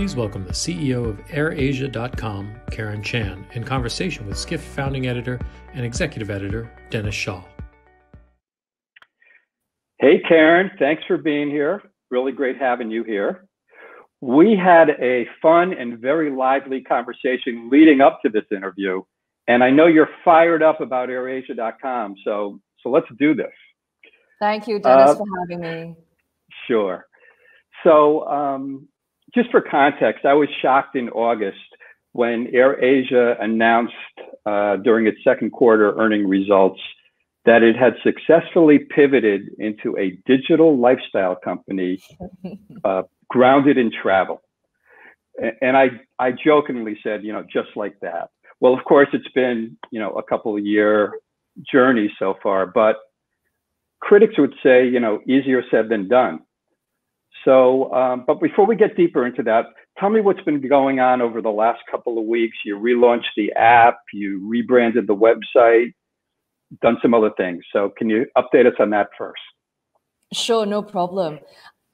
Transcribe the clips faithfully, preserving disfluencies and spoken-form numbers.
please welcome the C E O of AirAsia dot com, Karen Chan, in conversation with Skift founding editor and executive editor, Dennis Shaw. Hey, Karen, thanks for being here. Really great having you here. We had a fun and very lively conversation leading up to this interview, and I know you're fired up about AirAsia dot com, so, so let's do this. Thank you, Dennis, uh, for having me. Sure. So um, just for context, I was shocked in August when AirAsia announced uh, during its second quarter earning results that it had successfully pivoted into a digital lifestyle company uh, grounded in travel. And I, I jokingly said, you know, just like that. Well, of course, it's been, you know, a couple of year journey so far, but critics would say, you know, easier said than done. So, um, but before we get deeper into that, tell me what's been going on over the last couple of weeks. You relaunched the app, you rebranded the website, done some other things. So can you update us on that first? Sure, no problem.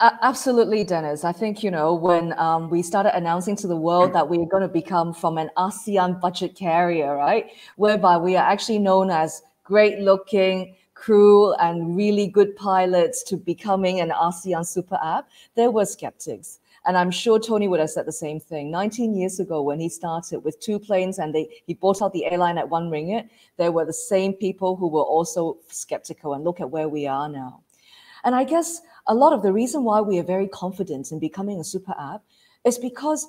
Uh, absolutely, Dennis. I think, you know, when um, we started announcing to the world that we are going to become from an ASEAN budget carrier, right, whereby we are actually known as great looking crew and really good pilots to becoming an ASEAN super app, there were skeptics. And I'm sure Tony would have said the same thing. nineteen years ago, when he started with two planes and they, he bought out the airline at one ringgit, there were the same people who were also skeptical, and look at where we are now. And I guess a lot of the reason why we are very confident in becoming a super app is because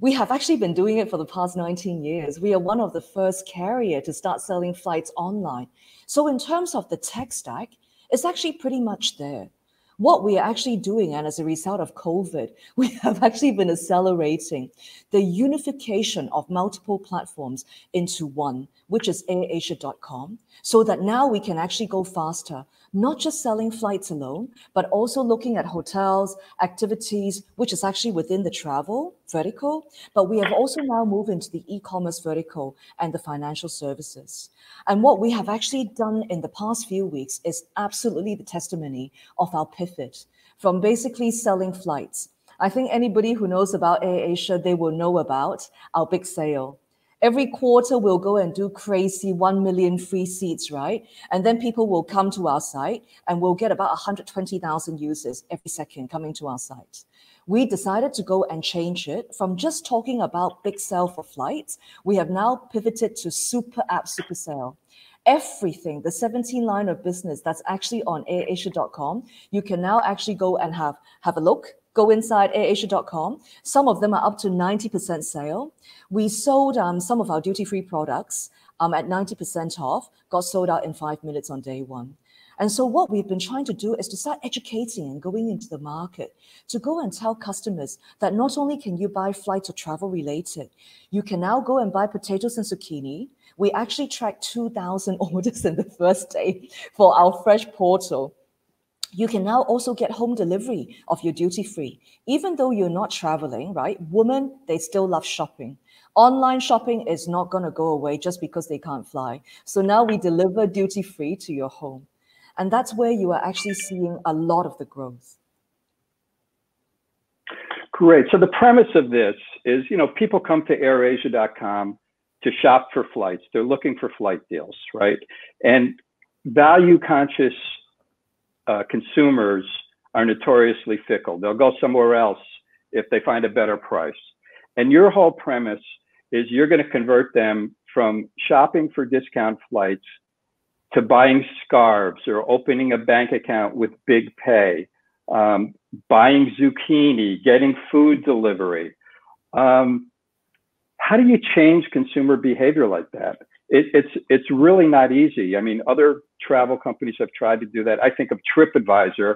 we have actually been doing it for the past nineteen years. We are one of the first carrier to start selling flights online. So in terms of the tech stack, it's actually pretty much there. What we are actually doing, and as a result of COVID, we have actually been accelerating the unification of multiple platforms into one, which is AirAsia dot com, so that now we can actually go faster, not just selling flights alone, but also looking at hotels, activities, which is actually within the travel vertical. But we have also now moved into the e-commerce vertical and the financial services. And what we have actually done in the past few weeks is absolutely the testimony of our pivot from basically selling flights. I think anybody who knows about AirAsia, they will know about our big sale. Every quarter, we'll go and do crazy one million free seats, right? And then people will come to our site and we'll get about one hundred twenty thousand users every second coming to our site. We decided to go and change it from just talking about big sale for flights. We have now pivoted to super app, super sale. Everything, the seventeen line of business that's actually on AirAsia dot com, you can now actually go and have, have a look. Go inside AirAsia dot com. Some of them are up to ninety percent sale. We sold um, some of our duty-free products um, at ninety percent off, got sold out in five minutes on day one. And so what we've been trying to do is to start educating and going into the market to go and tell customers that not only can you buy flights or travel related, you can now go and buy potatoes and zucchini. We actually tracked two thousand orders in the first day for our fresh portal. You can now also get home delivery of your duty-free. Even though you're not traveling, right? Women, they still love shopping. Online shopping is not going to go away just because they can't fly. So now we deliver duty-free to your home. And that's where you are actually seeing a lot of the growth. Great. So the premise of this is, you know, people come to AirAsia dot com to shop for flights. They're looking for flight deals, right? And value-conscious Uh, consumers are notoriously fickle. They'll go somewhere else if they find a better price. And your whole premise is you're going to convert them from shopping for discount flights to buying scarves or opening a bank account with BigPay, um, buying zucchini, getting food delivery. Um, how do you change consumer behavior like that? It, it's it's really not easy. I mean, other travel companies have tried to do that. I think of TripAdvisor.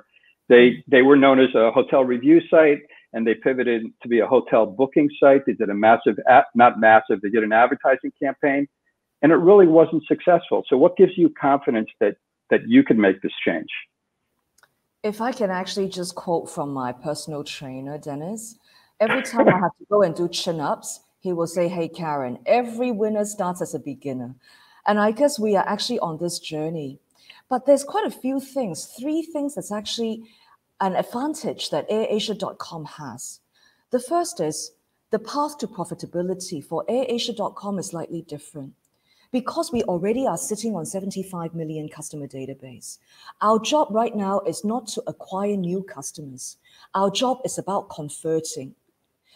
They they were known as a hotel review site, and they pivoted to be a hotel booking site. They did a massive, not massive, they did an advertising campaign, and it really wasn't successful. So what gives you confidence that that you can make this change? If I can actually just quote from my personal trainer, Dennis, every time I have to go and do chin-ups, he will say, hey, Karen, every winner starts as a beginner. And I guess we are actually on this journey. But there's quite a few things, three things that's actually an advantage that AirAsia dot com has. The first is the path to profitability for AirAsia dot com is slightly different. Because we already are sitting on seventy-five million customer database, our job right now is not to acquire new customers. Our job is about converting.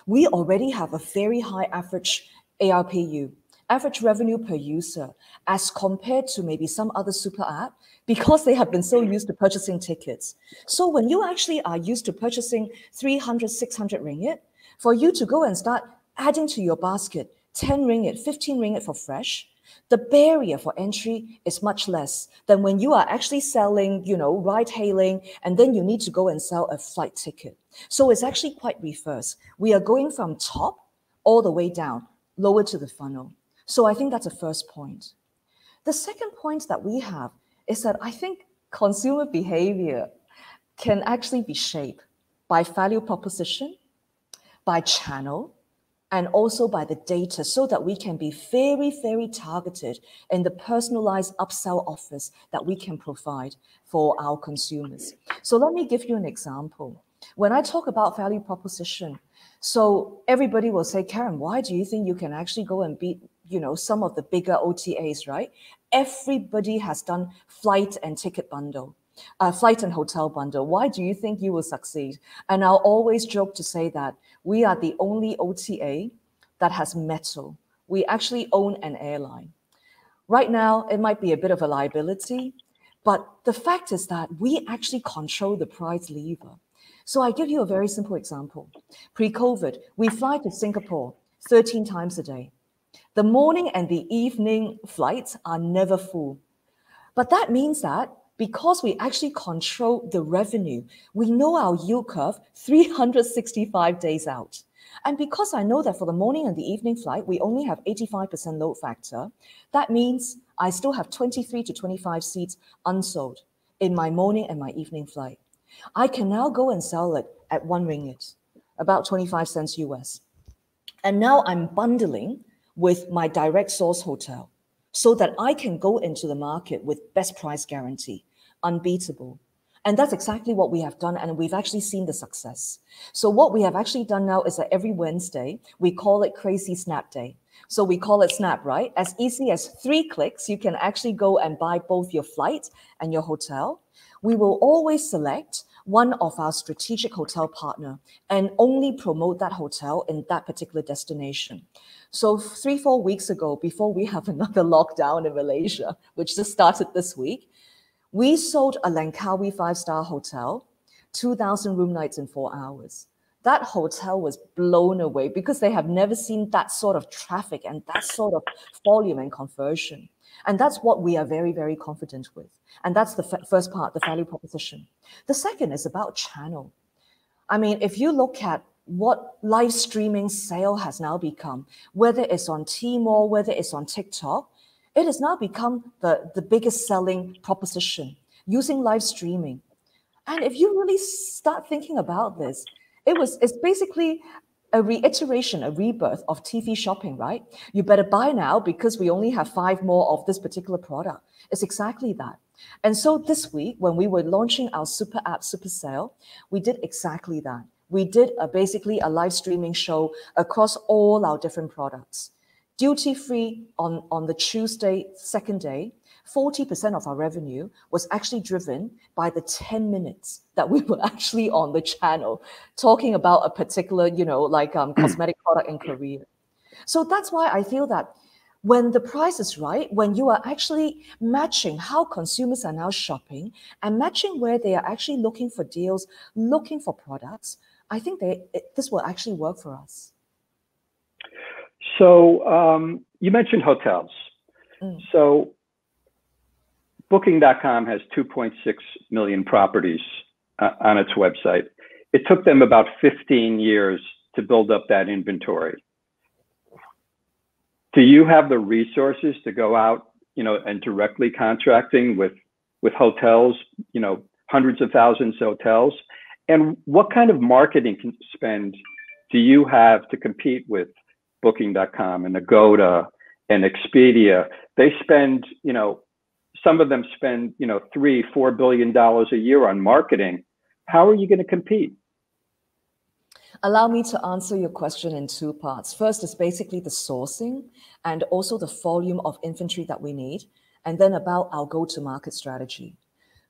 We already have a very high average A R P U, average revenue per user, as compared to maybe some other super app, because they have been so used to purchasing tickets. So when you actually are used to purchasing three hundred, six hundred ringgit, for you to go and start adding to your basket ten ringgit, fifteen ringgit for fresh, the barrier for entry is much less than when you are actually selling, you know, ride hailing, and then you need to go and sell a flight ticket. So it's actually quite reverse. We are going from top all the way down, lower to the funnel. So I think that's a first point. The second point that we have is that I think consumer behavior can actually be shaped by value proposition, by channel, and also by the data, so that we can be very, very targeted in the personalized upsell offers that we can provide for our consumers. So let me give you an example. When I talk about value proposition, so everybody will say, Karen, why do you think you can actually go and beat, you know, some of the bigger O T As, right? Everybody has done flight and ticket bundle. Uh, flight and hotel bundle. Why do you think you will succeed? And I'll always joke to say that we are the only O T A that has metal. We actually own an airline. Right now, it might be a bit of a liability, but the fact is that we actually control the price lever. So I give you a very simple example. Pre-COVID, we fly to Singapore thirteen times a day. The morning and the evening flights are never full. But that means that because we actually control the revenue, we know our yield curve three hundred sixty-five days out. And because I know that for the morning and the evening flight, we only have eighty-five percent load factor, that means I still have twenty-three to twenty-five seats unsold in my morning and my evening flight. I can now go and sell it at one ringgit, about twenty-five cents U S. And now I'm bundling with my direct source hotel so that I can go into the market with best price guarantee. Unbeatable. And that's exactly what we have done, and we've actually seen the success. So what we have actually done now is that every Wednesday, we call it Crazy Snap Day. So we call it Snap, right? As easy as three clicks, you can actually go and buy both your flight and your hotel. We will always select one of our strategic hotel partner and only promote that hotel in that particular destination. So three, four weeks ago, before we have another lockdown in Malaysia, which just started this week, we sold a Langkawi five-star hotel, two thousand room nights in four hours. That hotel was blown away because they have never seen that sort of traffic and that sort of volume and conversion. And that's what we are very, very confident with. And that's the first part, the value proposition. The second is about channel. I mean, if you look at what live streaming sale has now become, whether it's on Tmall, whether it's on TikTok, it has now become the, the biggest selling proposition using live streaming. And if you really start thinking about this, it was, it's basically a reiteration, a rebirth of T V shopping, right? You better buy now because we only have five more of this particular product. It's exactly that. And so this week, when we were launching our super app, super sale, we did exactly that. We did a, basically a live streaming show across all our different products. Duty free on, on the Tuesday, second day, forty percent of our revenue was actually driven by the ten minutes that we were actually on the channel talking about a particular, you know, like um, cosmetic product in Korea. So that's why I feel that when the price is right, when you are actually matching how consumers are now shopping and matching where they are actually looking for deals, looking for products, I think they, it, this will actually work for us. So um, you mentioned hotels. Mm. So Booking dot com has two point six million properties uh, on its website. It took them about fifteen years to build up that inventory. Do you have the resources to go out, you know, and directly contracting with, with hotels, you know, hundreds of thousands of hotels? And what kind of marketing spend do you have to compete with Booking dot com and Agoda and Expedia? They spend, you know, some of them spend, you know, three, four billion dollars a year on marketing. How are you going to compete? Allow me to answer your question in two parts. First is basically the sourcing and also the volume of inventory that we need, and then about our go-to-market strategy.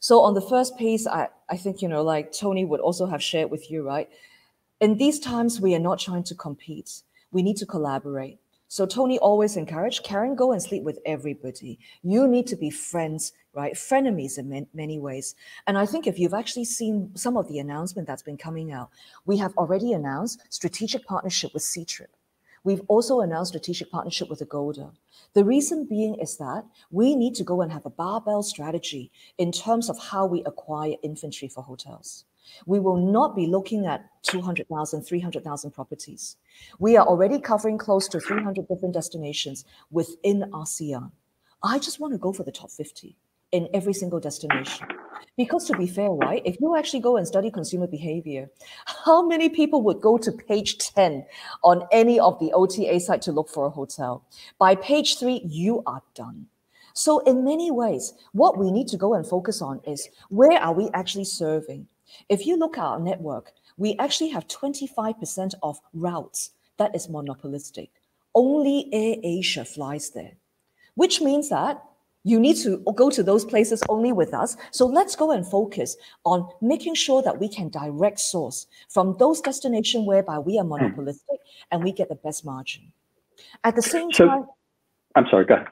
So on the first piece, I, I think, you know, like Tony would also have shared with you, right? In these times, we are not trying to compete. We need to collaborate. So Tony always encouraged, Karen, go and sleep with everybody. You need to be friends, right? Frenemies in many ways. And I think if you've actually seen some of the announcement that's been coming out, we have already announced strategic partnership with Ctrip. We've also announced strategic partnership with Agoda. The reason being is that we need to go and have a barbell strategy in terms of how we acquire inventory for hotels. We will not be looking at two hundred thousand, three hundred thousand properties. We are already covering close to three hundred different destinations within ASEAN. I just want to go for the top fifty in every single destination. Because to be fair, right, if you actually go and study consumer behavior, how many people would go to page ten on any of the O T A site to look for a hotel? By page three, you are done. So in many ways, what we need to go and focus on is where are we actually serving? If you look at our network, we actually have twenty-five percent of routes that is monopolistic. Only AirAsia flies there, which means that you need to go to those places only with us. So let's go and focus on making sure that we can direct source from those destinations whereby we are monopolistic and we get the best margin. At the same so, time... I'm sorry, go ahead.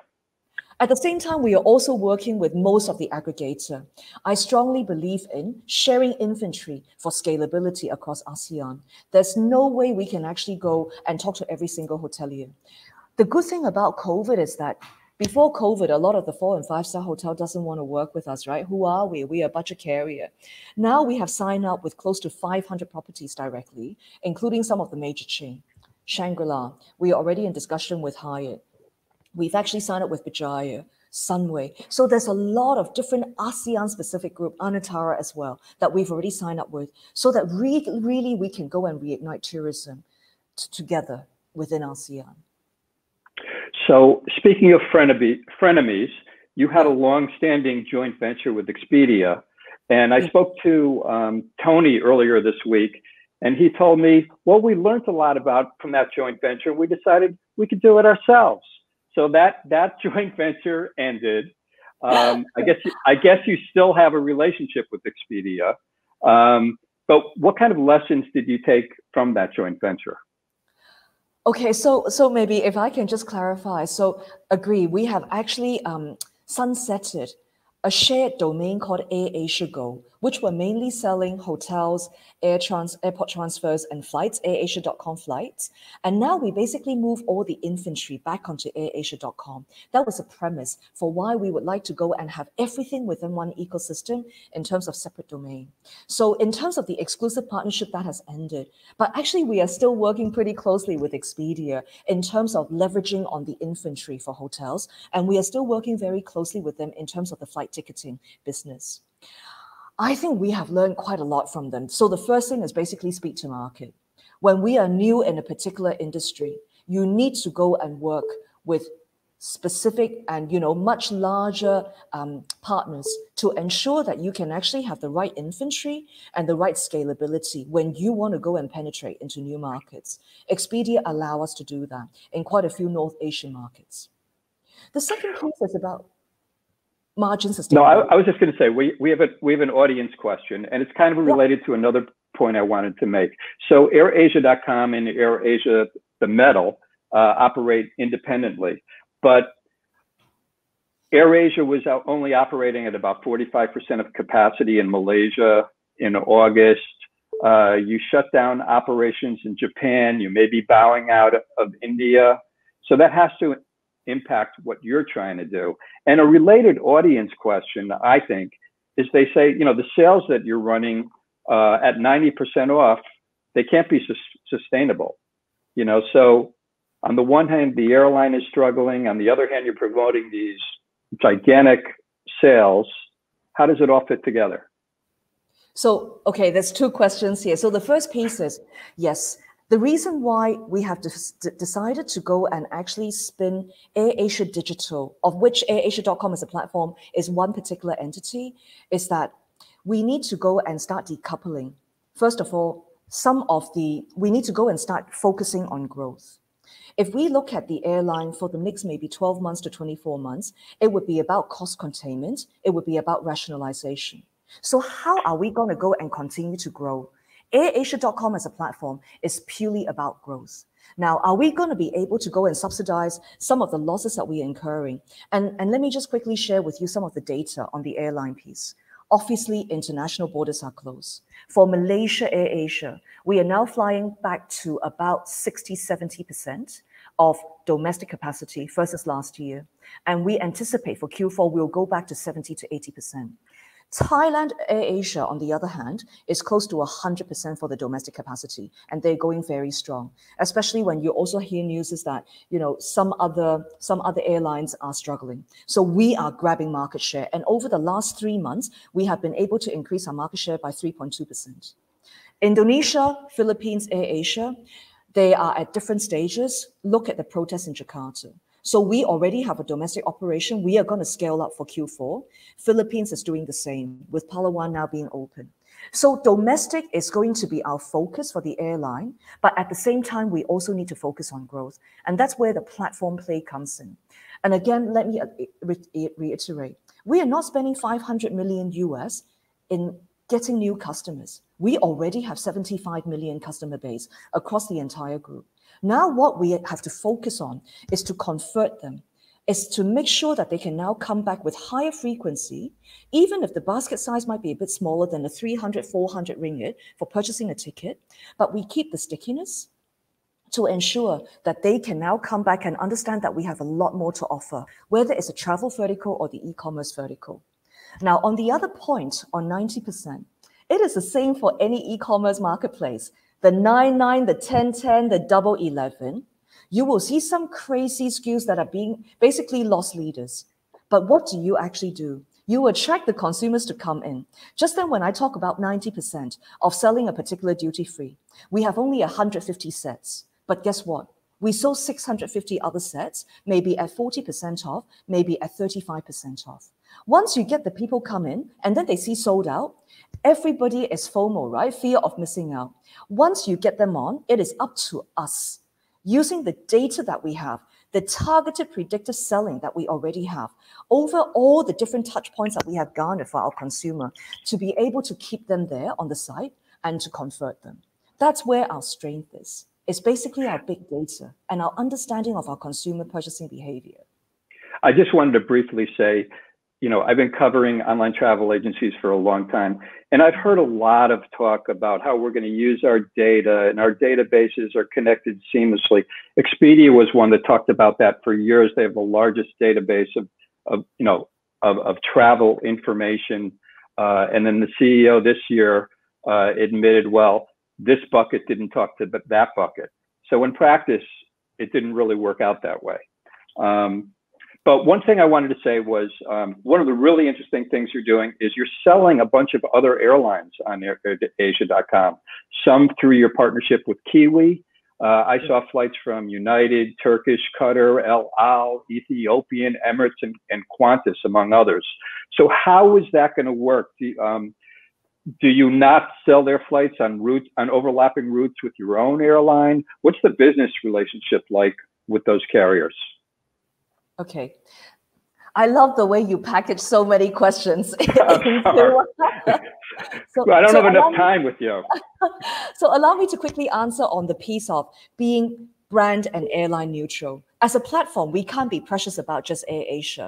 At the same time, we are also working with most of the aggregator. I strongly believe in sharing inventory for scalability across ASEAN. There's no way we can actually go and talk to every single hotelier. The good thing about COVID is that before COVID, a lot of the four and five star hotel doesn't want to work with us, right? Who are we? We are a budget carrier. Now we have signed up with close to five hundred properties directly, including some of the major chain. Shangri-La, we are already in discussion with Hyatt. We've actually signed up with Bajaya, Sunway. So there's a lot of different ASEAN-specific group, Anantara as well, that we've already signed up with, so that re really we can go and reignite tourism together within ASEAN. So speaking of frenemies, you had a long-standing joint venture with Expedia. And I spoke to um, Tony earlier this week, and he told me, well, we learned a lot about from that joint venture. We decided we could do it ourselves. So that that joint venture ended. Um, I guess you, I guess you still have a relationship with Expedia, um, but what kind of lessons did you take from that joint venture? Okay, so so maybe if I can just clarify. So agree, we have actually um, sunsetted a shared domain called AirAsia Go, which were mainly selling hotels, air trans, airport transfers, and flights, AirAsia dot com flights. And now we basically move all the inventory back onto AirAsia dot com. That was a premise for why we would like to go and have everything within one ecosystem in terms of separate domain. So in terms of the exclusive partnership, that has ended. But actually, we are still working pretty closely with Expedia in terms of leveraging on the inventory for hotels. And we are still working very closely with them in terms of the flight ticketing business. I think we have learned quite a lot from them. So the first thing is basically speed to market. When we are new in a particular industry, you need to go and work with specific and, you know, much larger um, partners to ensure that you can actually have the right inventory and the right scalability when you want to go and penetrate into new markets. Expedia allow us to do that in quite a few North Asian markets. The second piece is about margin sustainability. No, I, I was just going to say we we have a we have an audience question, and it's kind of related yeah. to another point I wanted to make. So AirAsia dot com and AirAsia, the metal, uh, operate independently, but AirAsia was only operating at about forty-five percent of capacity in Malaysia in August. Uh, you shut down operations in Japan. You may be bowing out of India, so that has to impact what you're trying to do. And a related audience question, I think, is they say, you know, the sales that you're running uh, at ninety percent off, they can't be su sustainable. You know, so on the one hand, the airline is struggling. On the other hand, you're promoting these gigantic sales. How does it all fit together? So, okay, there's two questions here. So the first piece is, yes, the reason why we have decided to go and actually spin AirAsia Digital, of which AirAsia dot com as a platform is one particular entity, is that we need to go and start decoupling, first of all, some of the, we need to go and start focusing on growth. If we look at the airline for the next maybe twelve months to twenty-four months, it would be about cost containment. It would be about rationalization. So how are we going to go and continue to grow? AirAsia dot com as a platform is purely about growth. Now, are we going to be able to go and subsidize some of the losses that we are incurring? And, and let me just quickly share with you some of the data on the airline piece. Obviously, international borders are closed. For Malaysia AirAsia, we are now flying back to about sixty, seventy percent of domestic capacity versus last year. And we anticipate for Q four, we'll go back to seventy to eighty percent. Thailand AirAsia, on the other hand, is close to one hundred percent for the domestic capacity, and they're going very strong, especially when you also hear news is that, you know, some other, some other airlines are struggling. So we are grabbing market share. And over the last three months, we have been able to increase our market share by three point two percent. Indonesia, Philippines AirAsia, they are at different stages. Look at the protests in Jakarta. So we already have a domestic operation. We are going to scale up for Q four. Philippines is doing the same, with Palawan now being open. So domestic is going to be our focus for the airline, but at the same time, we also need to focus on growth. And that's where the platform play comes in. And again, let me reiterate, we are not spending five hundred million U S in getting new customers. We already have seventy-five million customer base across the entire group. Now what we have to focus on is to convert them, is to make sure that they can now come back with higher frequency, even if the basket size might be a bit smaller than the three hundred, four hundred ringgit for purchasing a ticket, but we keep the stickiness to ensure that they can now come back and understand that we have a lot more to offer, whether it's a travel vertical or the e-commerce vertical. Now, on the other point, on ninety percent, it is the same for any e-commerce marketplace. The nine nine, the ten ten, the double eleven, you will see some crazy S K Us that are being basically loss leaders. But what do you actually do? You attract the consumers to come in. Just then when I talk about ninety percent of selling a particular duty-free, we have only one hundred fifty sets. But guess what? We sold six hundred fifty other sets, maybe at forty percent off, maybe at thirty-five percent off. Once you get the people come in and then they see sold out, everybody is FOMO, right? Fear of missing out. Once you get them on, it is up to us, using the data that we have, the targeted predictive selling that we already have, over all the different touch points that we have garnered for our consumer, to be able to keep them there on the site and to convert them. That's where our strength is. It's basically our big data and our understanding of our consumer purchasing behavior. I just wanted to briefly say, you know, I've been covering online travel agencies for a long time, and I've heard a lot of talk about how we're going to use our data, and our databases are connected seamlessly. Expedia was one that talked about that for years. They have the largest database of, of you know, of, of travel information. Uh, and then the C E O this year uh, admitted, well, this bucket didn't talk to that bucket. So in practice, it didn't really work out that way. Um, But one thing I wanted to say was um, one of the really interesting things you're doing is you're selling a bunch of other airlines on AirAsia dot com, some through your partnership with Kiwi. Uh, I saw flights from United, Turkish, Qatar, El Al, Ethiopian, Emirates, and, and Qantas, among others. So how is that going to work? Do you, um, do you not sell their flights on routes, on overlapping routes with your own airline? What's the business relationship like with those carriers? Okay. I love the way you package so many questions. I'm sorry. so, well, I don't so have enough time me, with you. So allow me to quickly answer on the piece of being brand and airline neutral. As a platform, we can't be precious about just AirAsia.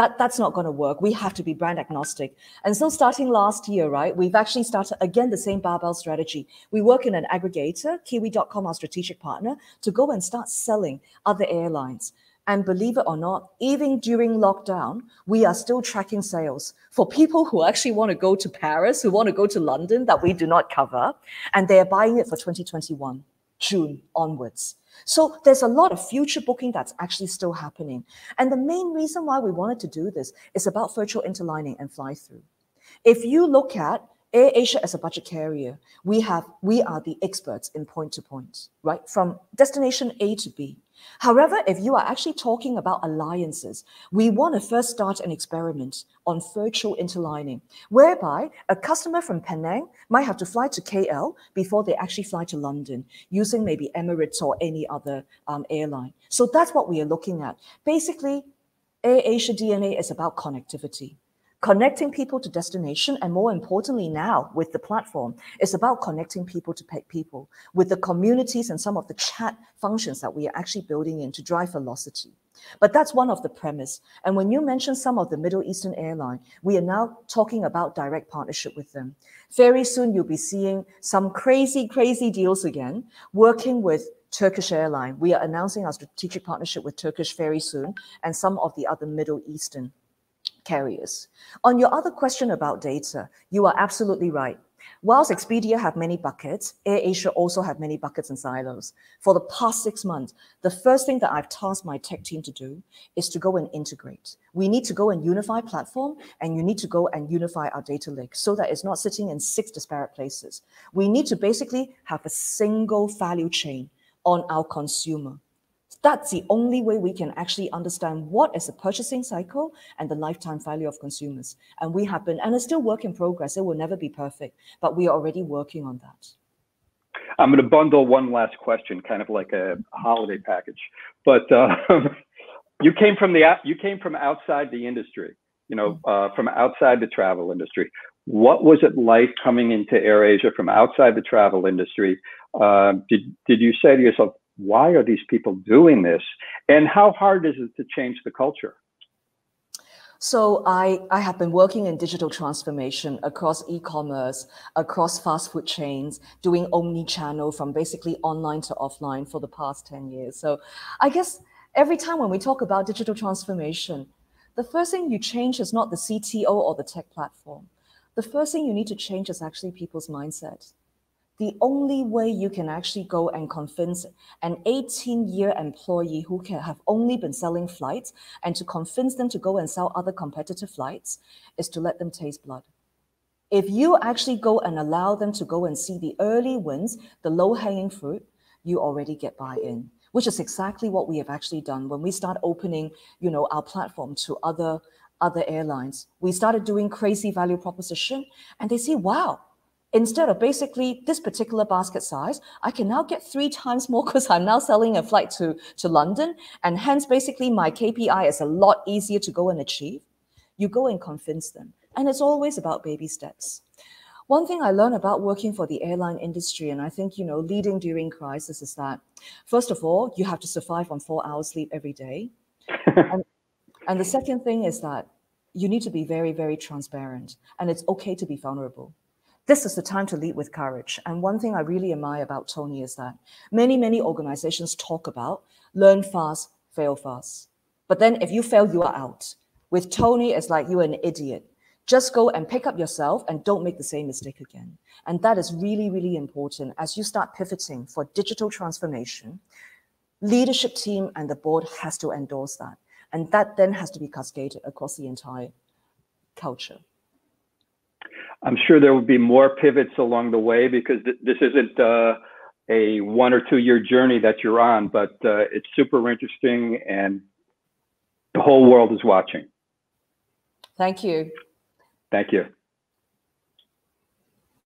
That, that's not going to work. We have to be brand agnostic. And so starting last year, right, we've actually started, again, the same barbell strategy. We work in an aggregator, Kiwi dot com, our strategic partner, to go and start selling other airlines. And believe it or not, even during lockdown, we are still tracking sales for people who actually want to go to Paris, who want to go to London that we do not cover, and they are buying it for twenty twenty-one, June onwards. So there's a lot of future booking that's actually still happening. And the main reason why we wanted to do this is about virtual interlining and fly through. If you look at AirAsia as a budget carrier, we have, we are the experts in point to point, right? From destination A to B. However, if you are actually talking about alliances, we want to first start an experiment on virtual interlining, whereby a customer from Penang might have to fly to K L before they actually fly to London, using maybe Emirates or any other um, airline. So that's what we are looking at. Basically, AirAsia D N A is about connectivity, connecting people to destination, and more importantly now with the platform, it's about connecting people to pay people with the communities and some of the chat functions that we are actually building in to drive velocity. But that's one of the premise. And when you mention some of the Middle Eastern airline, we are now talking about direct partnership with them. Very soon you'll be seeing some crazy, crazy deals again, working with Turkish airline. We are announcing our strategic partnership with Turkish very soon, and some of the other Middle Eastern carriers. On your other question about data, you are absolutely right. Whilst Expedia have many buckets, AirAsia also have many buckets and silos. For the past six months, the first thing that I've tasked my tech team to do is to go and integrate. We need to go and unify platform, and you need to go and unify our data lake so that it's not sitting in six disparate places. We need to basically have a single value chain on our consumer. That's the only way we can actually understand what is the purchasing cycle and the lifetime value of consumers. And we have been, and it's still work in progress. It will never be perfect, but we are already working on that. I'm going to bundle one last question, kind of like a holiday package. But um, you came from the you came from outside the industry, you know, uh, from outside the travel industry. What was it like coming into AirAsia from outside the travel industry? Uh, did did you say to yourself, why are these people doing this? And how hard is it to change the culture? So I, I have been working in digital transformation across e-commerce, across fast food chains, doing omni-channel from basically online to offline for the past ten years. So I guess every time when we talk about digital transformation, the first thing you change is not the C T O or the tech platform. The first thing you need to change is actually people's mindset. The only way you can actually go and convince an eighteen-year employee who can have only been selling flights and to convince them to go and sell other competitive flights is to let them taste blood. If you actually go and allow them to go and see the early wins, the low-hanging fruit, you already get buy-in, which is exactly what we have actually done when we start opening, you know, our platform to other, other airlines. We started doing crazy value proposition, and they see, wow, instead of basically this particular basket size, I can now get three times more because I'm now selling a flight to, to London, and hence basically my K P I is a lot easier to go and achieve. You go and convince them. And it's always about baby steps. One thing I learned about working for the airline industry, and I think, you know, leading during crisis, is that, first of all, you have to survive on four hours sleep every day. and, and the second thing is that you need to be very, very transparent, and it's okay to be vulnerable. This is the time to lead with courage. And one thing I really admire about Tony is that many, many organizations talk about learn fast, fail fast. But then if you fail, you are out. With Tony, it's like you're an idiot. Just go and pick up yourself and don't make the same mistake again. And that is really, really important as you start pivoting for digital transformation. Leadership team and the board has to endorse that. And that then has to be cascaded across the entire culture. I'm sure there will be more pivots along the way, because th this isn't uh, a one or two year journey that you're on, but uh, it's super interesting and the whole world is watching. Thank you. Thank you.